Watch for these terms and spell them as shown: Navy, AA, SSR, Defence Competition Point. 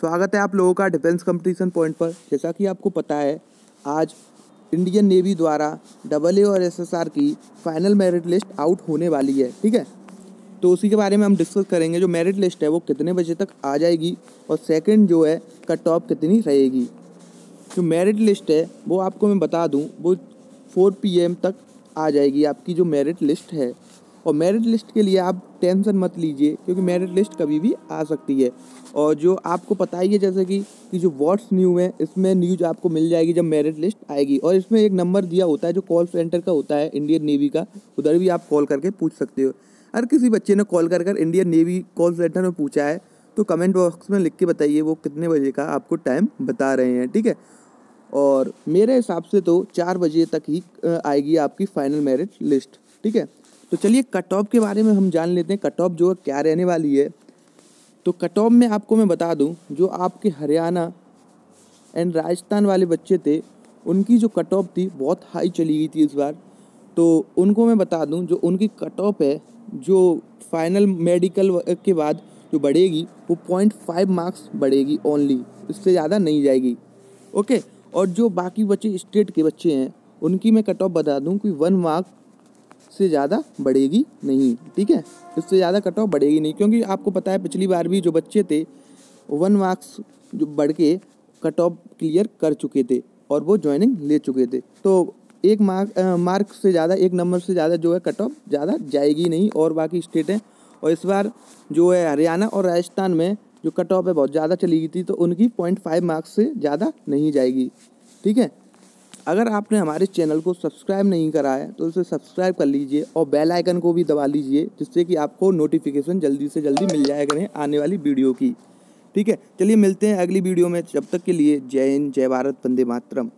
स्वागत है आप लोगों का डिफेंस कंपटीशन पॉइंट पर। जैसा कि आपको पता है, आज इंडियन नेवी द्वारा AA और SSR की फाइनल मेरिट लिस्ट आउट होने वाली है, ठीक है। तो उसी के बारे में हम डिस्कस करेंगे। जो मेरिट लिस्ट है वो कितने बजे तक आ जाएगी और सेकंड जो है कट ऑफ कितनी रहेगी। जो मेरिट लिस्ट है वो आपको मैं बता दूं, वो 4 PM तक आ जाएगी आपकी जो मेरिट लिस्ट है। और मेरिट लिस्ट के लिए आप टेंशन मत लीजिए, क्योंकि मेरिट लिस्ट कभी भी आ सकती है। और जो आपको पता ही है जैसे कि जो व्हाट्स न्यू है, इसमें न्यूज़ आपको मिल जाएगी जब मेरिट लिस्ट आएगी। और इसमें एक नंबर दिया होता है जो कॉल सेंटर का होता है इंडियन नेवी का, उधर भी आप कॉल करके पूछ सकते हो। हर किसी बच्चे ने कॉल कर इंडियन नेवी कॉल सेंटर में पूछा है, तो कमेंट बॉक्स में लिख के बताइए वो कितने बजे का आपको टाइम बता रहे हैं, ठीक है। और मेरे हिसाब से तो 4 बजे तक ही आएगी आपकी फाइनल मेरिट लिस्ट, ठीक है। तो चलिए कट ऑफ के बारे में हम जान लेते हैं। कट ऑफ जो है क्या रहने वाली है, तो कट ऑफ में आपको मैं बता दूं, जो आपके हरियाणा एंड राजस्थान वाले बच्चे थे उनकी जो कट ऑफ थी बहुत हाई चली गई थी इस बार। तो उनको मैं बता दूं जो उनकी कट ऑफ है जो फाइनल मेडिकल के बाद जो बढ़ेगी वो 0.5 मार्क्स बढ़ेगी ओनली, इससे ज़्यादा नहीं जाएगी, ओके। और जो बाकी बच्चे स्टेट के बच्चे हैं उनकी मैं कट ऑफ बता दूं कि 1 मार्क से ज़्यादा बढ़ेगी नहीं, ठीक है। इससे ज़्यादा कट ऑफ बढ़ेगी नहीं, क्योंकि आपको पता है पिछली बार भी जो बच्चे थे 1 मार्क्स जो बढ़ के कट ऑफ क्लियर कर चुके थे और वो ज्वाइनिंग ले चुके थे। तो 1 मार्क से ज़्यादा, 1 नंबर से ज़्यादा जो है कट ऑफ ज़्यादा जाएगी नहीं और बाकी स्टेट हैं। और इस बार जो है हरियाणा और राजस्थान में जो कट ऑफ है बहुत ज़्यादा चली गई थी, तो उनकी 0.5 मार्क्स से ज़्यादा नहीं जाएगी, ठीक है। अगर आपने हमारे चैनल को सब्सक्राइब नहीं करा है तो उसे सब्सक्राइब कर लीजिए और बेल आइकन को भी दबा लीजिए, जिससे कि आपको नोटिफिकेशन जल्दी से जल्दी मिल जाए करें आने वाली वीडियो की, ठीक है। चलिए मिलते हैं अगली वीडियो में, तब तक के लिए जय हिंद, जय भारत, वंदे मातरम।